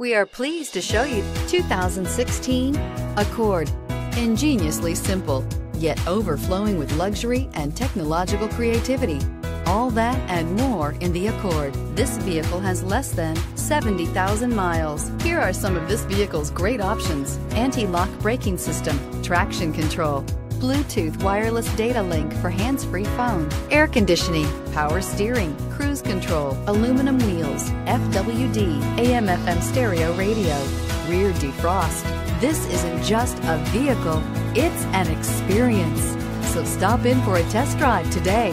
We are pleased to show you 2016 Accord. Ingeniously simple, yet overflowing with luxury and technological creativity. All that and more in the Accord. This vehicle has less than 70,000 miles. Here are some of this vehicle's great options: anti-lock braking system, traction control, Bluetooth wireless data link for hands-free phone, air conditioning, power steering, cruise control, aluminum wheels, FWD, AM/FM stereo radio, rear defrost. This isn't just a vehicle, it's an experience. So stop in for a test drive today.